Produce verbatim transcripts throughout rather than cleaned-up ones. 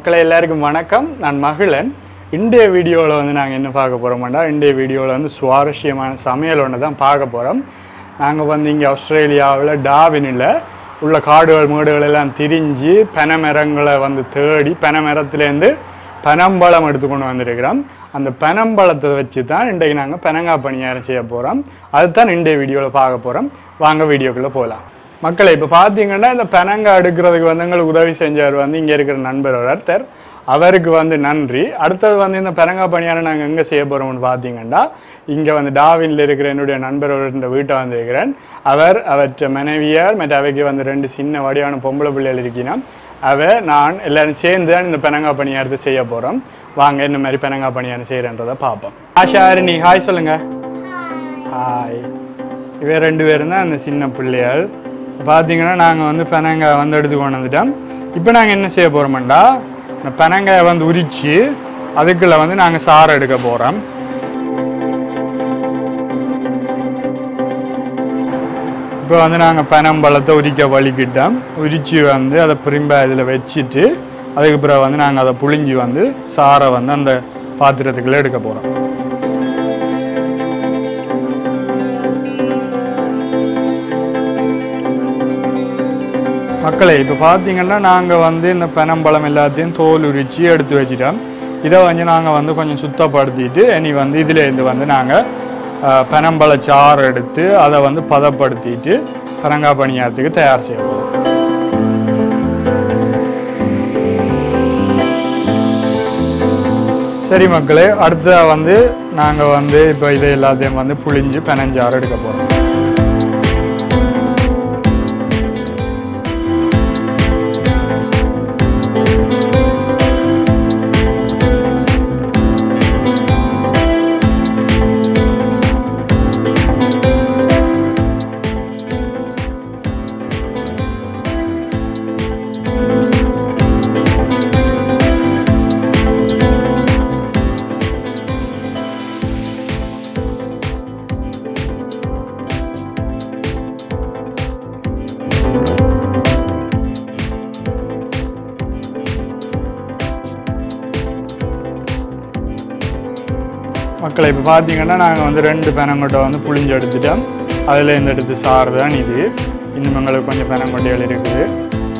மக்களை எல்லாருக்கும் வணக்கம். நான் மகிலன். இன்றைய வீடியோவில் வந்து நாங்கள் என்ன பார்க்க போகிறோம்னா, இன்றைய வீடியோவில் வந்து சுவாரஸ்யமான சமையல் ஒன்று தான் பார்க்க போகிறோம். நாங்கள் வந்து இங்கே ஆஸ்திரேலியாவில் டார்வினில் உள்ள காடுகள் மேடுகள் எல்லாம் திரிஞ்சு பனைமரங்களை வந்து தேடி பனைமரத்துலேருந்து பனம்பழம் எடுத்துக்கொண்டு வந்திருக்கிறோம். அந்த பனம்பழத்தை வச்சு தான் இன்றைக்கு நாங்கள் பனங்காய் பணியாரம் செய்ய போகிறோம். அதுதான் இன்றைய வீடியோவில் பார்க்க போகிறோம். வாங்க வீடியோக்குள்ளே போகலாம். மக்களை இப்போ பார்த்தீங்கன்னா, இந்த பனங்காய் எடுக்கிறதுக்கு வந்து எங்களுக்கு உதவி செஞ்சவர் வந்து இங்கே இருக்கிற நண்பர் ஒருத்தர், அவருக்கு வந்து நன்றி. அடுத்தது வந்து இந்த பனங்காய் பணியாரம் நாங்கள் எங்கே செய்ய போகிறோம்னு பார்த்தீங்கன்னா, இங்கே வந்து டார்வினில் இருக்கிற என்னுடைய நண்பரோட வீட்டை வந்திருக்கிறேன். அவர் அவற்ற மனைவியார் மற்ற அவைக்கு வந்து ரெண்டு சின்ன வடிவான பொம்பளை பிள்ளைகள் இருக்கணும். அவ நான் எல்லோரும் சேர்ந்து தான் இந்த பனங்காய் பணியாரத்தை செய்ய போகிறோம். வாங்க இந்த மாதிரி பனங்காய் பணியாரம் செய்கிறன்றதை பார்ப்போம். ஆஷாரு நீ ஹாய் சொல்லுங்கள். ஹாய். இவ ரெண்டு பேரும் தான் அந்த சின்ன பிள்ளைகள். பார்த்தீங்கன்னா நாங்கள் வந்து பனங்காய் வந்து எடுத்து கொண்டு வந்துட்டோம். இப்போ நாங்கள் என்ன செய்ய போகிறோம்டா, இந்த பனங்காயை வந்து உரித்து அதுக்குள்ளே வந்து நாங்கள் சாறு எடுக்க போகிறோம். இப்போ வந்து நாங்கள் பனம்பழத்தை உரிக்க வலிக்கிட்டோம். உரித்து வந்து அதை பிரிம்பா இதில் வச்சுட்டு அதுக்கு பிறகு வந்து நாங்கள் அதை புழிஞ்சு வந்து சாறை வந்து அந்த பாத்திரத்துக்குள்ளே எடுக்க போகிறோம். மக்களை இப்போ பார்த்தீங்கன்னா, நாங்கள் வந்து இந்த பனம்பழம் எல்லாத்தையும் தோல் உரித்து எடுத்து வச்சுட்டோம். இதை வந்து நாங்கள் வந்து கொஞ்சம் சுத்தப்படுத்திட்டு இனி வந்து இதில் இருந்து வந்து நாங்கள் பனம்பழ சாறு எடுத்து அதை வந்து பதப்படுத்திட்டு பனங்காய் பணியாரத்துக்கு தயார் செய்வோம். சரி மக்களே, அடுத்த வந்து நாங்கள் வந்து இப்போ இதை எல்லாத்தையும் வந்து புழிஞ்சு பனஞ்சாறு எடுக்க போகிறோம். மக்களை இப்போ பார்த்தீங்கன்னா, நாங்கள் வந்து ரெண்டு பனங்கொட்டை வந்து புழிஞ்சு எடுத்துட்டோம். அதில் இந்த எடுத்து சாறு தான் இது. இன்னும் எங்களுக்கு கொஞ்சம் பனங்கொட்டைகள் இருக்குது,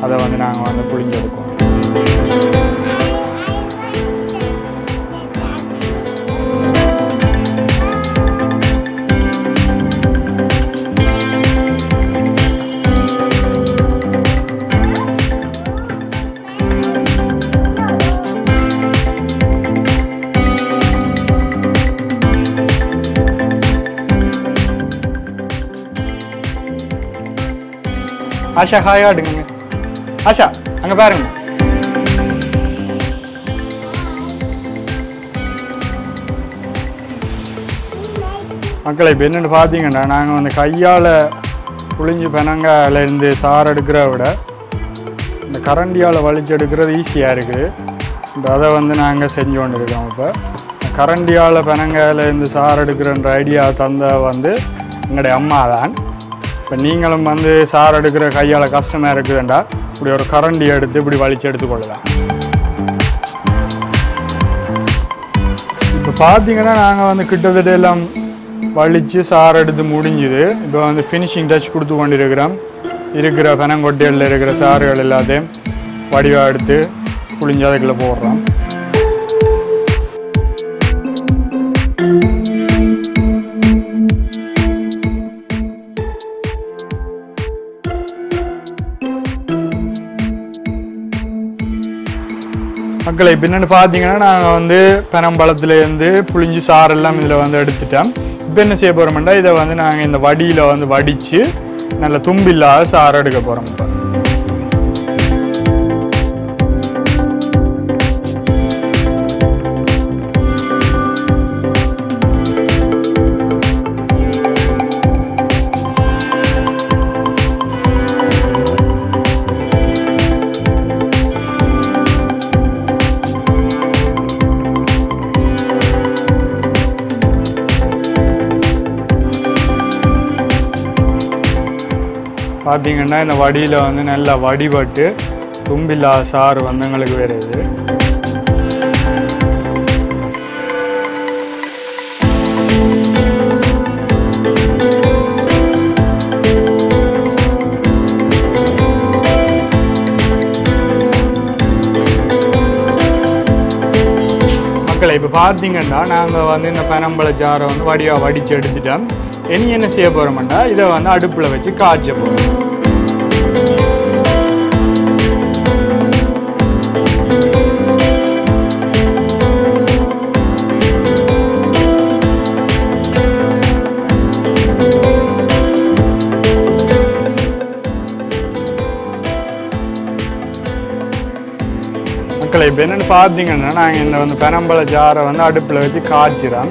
அதை வந்து நாங்கள் வந்து புழிஞ்சு எடுக்கோம். ஆஷா ஹாய் ஆடுங்க. ஆஷா அங்கே பாருங்க. மக்களை இப்போ என்னென்னு பார்த்தீங்கன்னா, நாங்கள் வந்து கையால் புழிஞ்சு பனங்காயில் இருந்து சாறு எடுக்கிறத விட இந்த கரண்டியால் வலிச்சு எடுக்கிறது ஈஸியாக இருக்குது. இப்போ அதை வந்து நாங்கள் செஞ்சு கொண்டு இருக்கோம். இப்போ கரண்டியால் பனங்காயில் இருந்து சாறு எடுக்கிறன்ற ஐடியா தந்த வந்து எங்களுடைய அம்மா தான். இப்போ நீங்களும் வந்து சாறு எடுக்கிற கையால் கஷ்டமாக இருக்குதுண்டா, இப்படி ஒரு கரண்டி எடுத்து இப்படி வலிச்சு எடுத்துக்கொள்ளலாம். இப்போ பார்த்தீங்கன்னா, நாங்கள் வந்து கிட்டத்தட்ட எல்லாம் வலித்து சாறு எடுத்து முடிஞ்சுது. இப்போ வந்து ஃபினிஷிங் டச் கொடுத்து கொண்டிருக்கிறோம். இருக்கிற பனங்கொட்டையில் இருக்கிற சாறுகள் எல்லாத்தையும் வடிவாக எடுத்து புழிஞ்சு அதுக்குள்ளே போடுறோம். மக்களை இப்போ என்னென்னு பார்த்தீங்கன்னா, நாங்கள் வந்து பனம்பழத்துலேருந்து புழிஞ்சு சாரெல்லாம் இதில் வந்து எடுத்துட்டோம். இப்போ என்ன செய்ய போகிறோம்னா, இதை வந்து நாங்கள் இந்த வடியில் வந்து வடித்து நல்ல தும்பில்லாத சாறு எடுக்க போகிறோம். இப்போ பார்த்தீங்கன்னா, இந்த வடியில் வந்து நல்லா வடிபட்டு தும்பில்லா சாறு வந்து எங்களுக்கு வருது. நண்பர்களை இப்போ பார்த்தீங்கன்னா நாங்கள் வந்து இந்த பனம்பழ சாறை வந்து வடியாக வடித்து எடுத்துட்டோம். இனி என்ன செய்ய போகிறோம்னா இதை வந்து அடுப்பில் வச்சு காய்ச்ச போகிறோம். மக்களை இப்போ என்னென்னு பார்த்தீங்கன்னா நாங்கள் இந்த வந்து பனம்பழ சாறை வந்து அடுப்பில் வச்சு காய்ச்சிடோம்.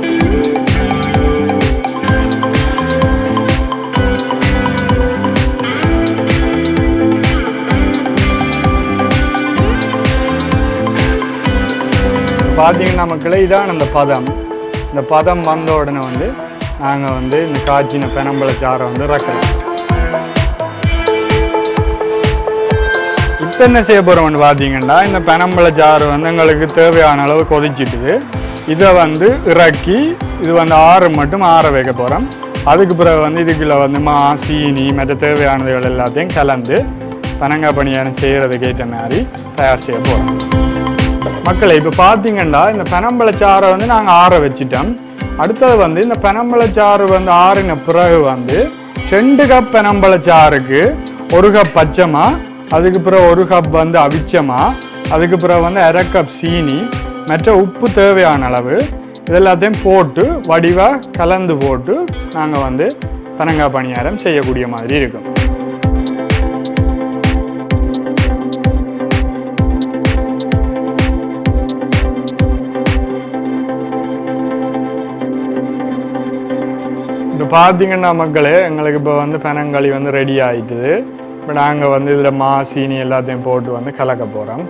பார்த்தீங்கன்னா நமக்குள்ளே இதான் அந்த பதம். இந்த பதம் வந்த உடனே வந்து நாங்கள் வந்து இந்த காய்ச்சின பனம்பழ சாறை வந்து ரக்கலாம். இப்போ என்ன செய்ய போகிறோம்னு பார்த்தீங்கன்னா இந்த பனம்பழ சாறு வந்து எங்களுக்கு தேவையான அளவு கொதிச்சுட்டுது. இதை வந்து இறக்கி இது வந்து ஆற மட்டும் ஆற வைக்க போகிறோம். அதுக்கு பிறகு வந்து இதுக்குள்ளே வந்து மா சீனி மற்ற தேவையானதுகள் எல்லாத்தையும் கலந்து பனங்காய் பனியாரம் செய்கிறதுக்கு ஏற்ற மாதிரி தயார் செய்ய போகிறோம். மக்களை இப்போ பார்த்தீங்கன்னா இந்த பனம்பழ சாறை வந்து நாங்கள் ஆற வச்சுட்டோம். அடுத்தது வந்து இந்த பனம்பழ சாறு வந்து ஆறின பிறகு வந்து ரெண்டு கப் பனம்பழ சாறுக்கு ஒரு கப் பச்சைமா, அதுக்கு பிறகு ஒரு கப் வந்து அவிச்சமா, அதுக்கு பிறகு வந்து அரை கப் சீனி மற்ற உப்பு தேவையான அளவு இதெல்லாத்தையும் போட்டு வடிவாக கலந்து போட்டு நாங்கள் வந்து பனங்காய் பணியாரம் செய்யக்கூடிய மாதிரி இருக்கும். இப்போ பார்த்தீங்கன்னா மக்களே எங்களுக்கு இப்போ வந்து பனங்களி வந்து ரெடி ஆகிட்டுது. இப்போ நாங்கள் வந்து இதில் மா சீனி எல்லாத்தையும் போட்டு வந்து கலக்க போகிறோம்.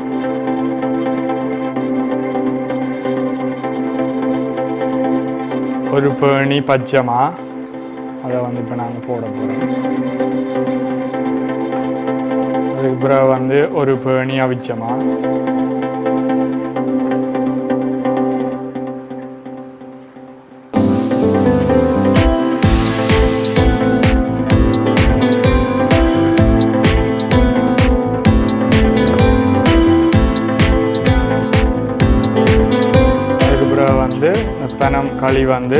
ஒரு பேணி பச்சைமா அதை வந்து இப்போ நாங்கள் போட போகிறோம். அதுக்கு பிறகு வந்து ஒரு பேணி அவிச்சமா, பனம் களி வந்து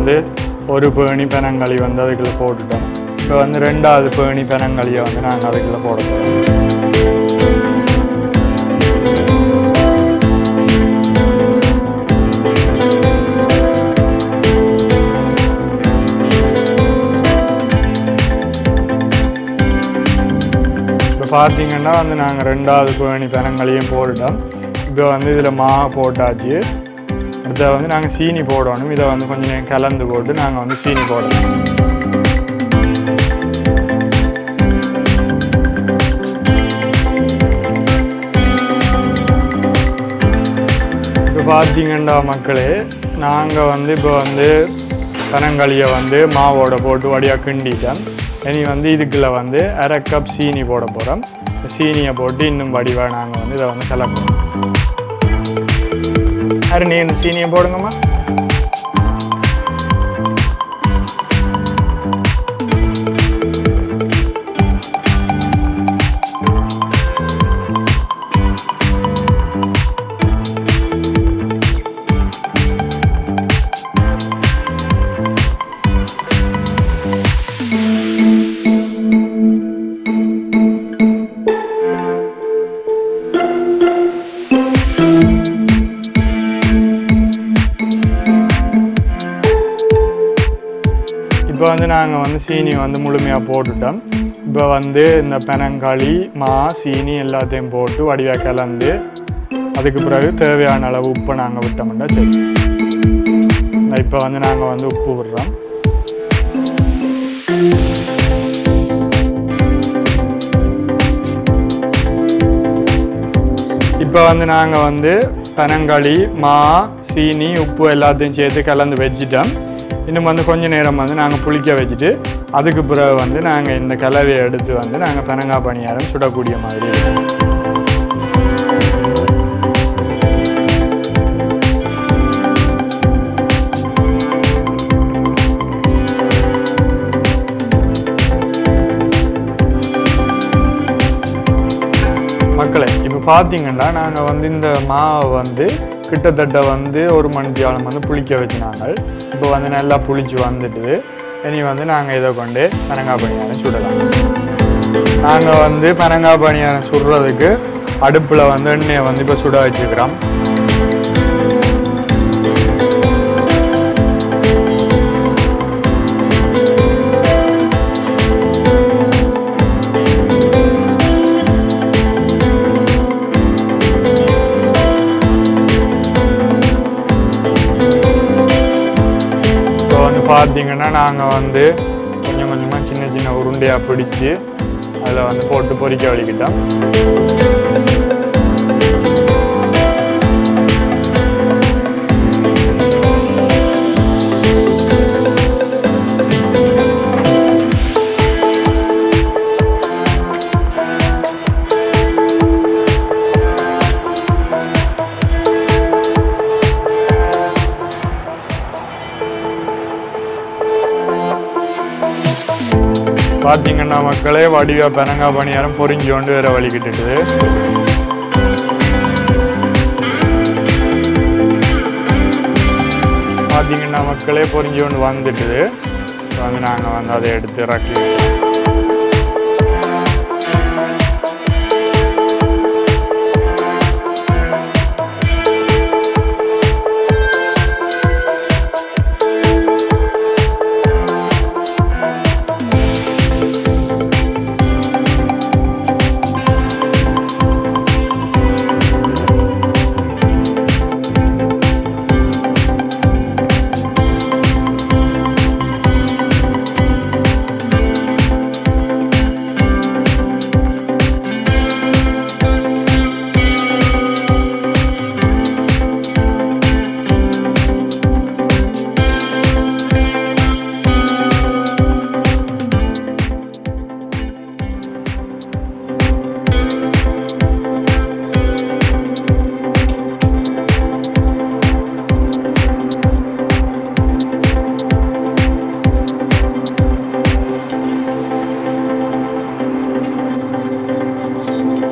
வந்து ஒரு பேணி பனங்களி வந்து அதுக்குள்ளே போட்டுட்டோம். இப்போ வந்து ரெண்டாவது பேணி பனங்களியை வந்து நாங்கள் அதுக்குள்ளே போட போகிறோம். இப்போ பார்த்தீங்கன்னா வந்து நாங்கள் ரெண்டாவது பேணி பனங்களையும் போட்டுட்டோம். இப்போ வந்து இதில் மா போட்டாச்சு. இதை வந்து நாங்கள் சீனி போடணும். இதை வந்து கொஞ்சம் கலந்து போட்டு நாங்கள் வந்து சீனி போடணும். இப்போ பார்த்தீங்கன்னா மக்களே நாங்கள் வந்து இப்போ வந்து பனங்களியை வந்து மாவோட போட்டு வடியாக கிண்டிட்டோம். இனி வந்து இதுக்குள்ள வந்து அரை கப் சீனி போட போகிறோம். சீனியை போட்டு இன்னும் வடிவாக நாங்கள் வந்து இதை வந்து கலப்போம். அரு நீ இந்த சீனியை போடுங்கம்மா. இப்போ வந்து நாங்கள் வந்து சீனி வந்து முழுமையாக போட்டுட்டோம். இப்போ வந்து இந்த பனங்களி மா சீனி எல்லாத்தையும் போட்டு வடிவாக கலந்து அதுக்கு பிறகு தேவையான அளவு உப்பை நாங்கள் விட்டோம்னா சரி. இப்போ வந்து நாங்கள் வந்து உப்பு விடுறோம். இப்போ வந்து நாங்கள் வந்து பனங்களி மா சீனி உப்பு எல்லாத்தையும் சேர்த்து கலந்து வச்சுட்டோம். இன்னும் வந்து கொஞ்சம் நேரம் வந்து நாங்கள் புளிக்க வச்சுட்டு அதுக்கு பிறகு வந்து நாங்கள் இந்த கலவையை எடுத்து வந்து நாங்கள் பனங்காய் பணியாரம் சுடக்கூடிய மாதிரி. மக்களே இப்போ பார்த்தீங்கன்னா நாங்கள் வந்து இந்த மாவை வந்து கிட்டத்தட்ட வந்து ஒரு மணித்தியாலம் வந்து புளிக்க வச்சுனாங்க. இப்போ வந்து நல்லா புளிச்சு வந்துட்டு இனி வந்து நாங்கள் இதை கொண்டு பனங்காய் பணியாரம் சுடலாம். நாங்கள் வந்து பனங்காய் பணியாரம் சுடுறதுக்கு அடுப்பில் வந்து எண்ணெயை வந்து இப்போ சுட வச்சுக்கிறோம். பார்த்தீங்கன்னா நாங்கள் வந்து கொஞ்சம் கொஞ்சமாக சின்ன சின்ன உருண்டையாக பிடிச்சி அதில் வந்து போட்டு பொறிக்க வலிக்கிட்டோம். பார்த்தீங்கன்னா மக்களே வடிவா பனங்காய் பணியாரம் பொறிஞ்சோண்டு வேற வலிக்கிட்டுது. பார்த்தீங்கன்னா மக்களே பொறிஞ்சோண்டு வந்துட்டுது. வந்து நாங்கள் வந்து அதை எடுத்து இறக்கி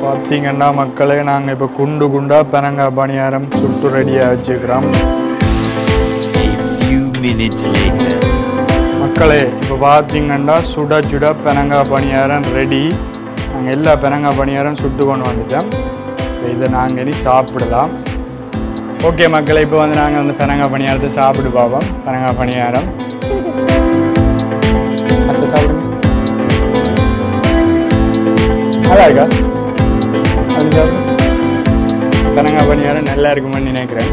பார்த்தீங்கன்னா மக்களே நாங்கள் இப்போ குண்டு குண்டாக பனங்காய் பணியாரம் சுட்டு ரெடியாக வச்சுக்கிறோம். மக்களே இப்போ பார்த்தீங்கன்னா சுட சுட பனங்காய் பணியாரம் ரெடி. நாங்கள் எல்லா பனங்காய் பணியாரம் சுட்டு கொண்டு வந்துட்டோம். இதை நாங்கள் இனி சாப்பிடலாம். ஓகே மக்களே இப்போ வந்து நாங்கள் வந்து பனங்காய் பணியாரத்தை சாப்பிட்டு பார்ப்போம். பனங்காய் பணியாரம் சாப்பிடுங்க, நல்லா இருக்கா? பனங்காய் பணியாரம் நல்லா இருக்குமா நினைக்கிறேன்.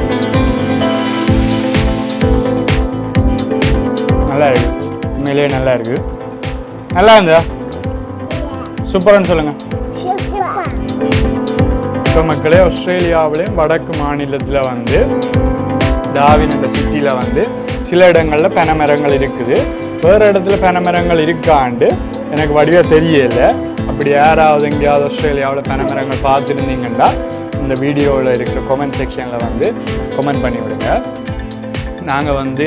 நல்லா இருக்கு, உண்மையிலேயே நல்லா இருக்கு. நல்லா இருந்தா சூப்பர்னு சொல்லுங்க. இப்போ மக்களே ஆஸ்திரேலியாவிலேயும் வடக்கு மாநிலத்தில் வந்து டார்வின் என்ற சிட்டியில் வந்து சில இடங்களில் பனைமரங்கள் இருக்குது, வேறு இடத்துல பனைமரங்கள் இருக்காண்டு எனக்கு வடிவா தெரியல. அப்படி யாராவது எங்கேயாவது ஆஸ்திரேலியாவில் பனைமரங்கள் பார்த்துருந்தீங்கன்னா இந்த வீடியோவில் இருக்கிற கமெண்ட் செக்ஷனில் வந்து கமெண்ட் பண்ணி விடுங்க. நாங்கள் வந்து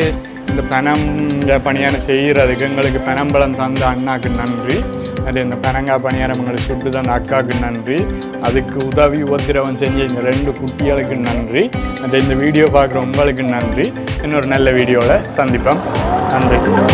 இந்த பனங்காய் பணியாரம் செய்கிறதுக்கு எங்களுக்கு பனம்பழம் தந்த அண்ணாவுக்கு நன்றி. அது இந்த பனங்காய் பணியாரம் எங்களுக்கு சுட்டு தந்த அக்காவுக்கு நன்றி. அதுக்கு உதவி உபத்திரவம் செஞ்ச இந்த ரெண்டு குட்டிகளுக்கு நன்றி. அது இந்த வீடியோ பார்க்குற உங்களுக்கு நன்றி. இன்னொரு நல்ல வீடியோவில் சந்திப்போம். நன்றி.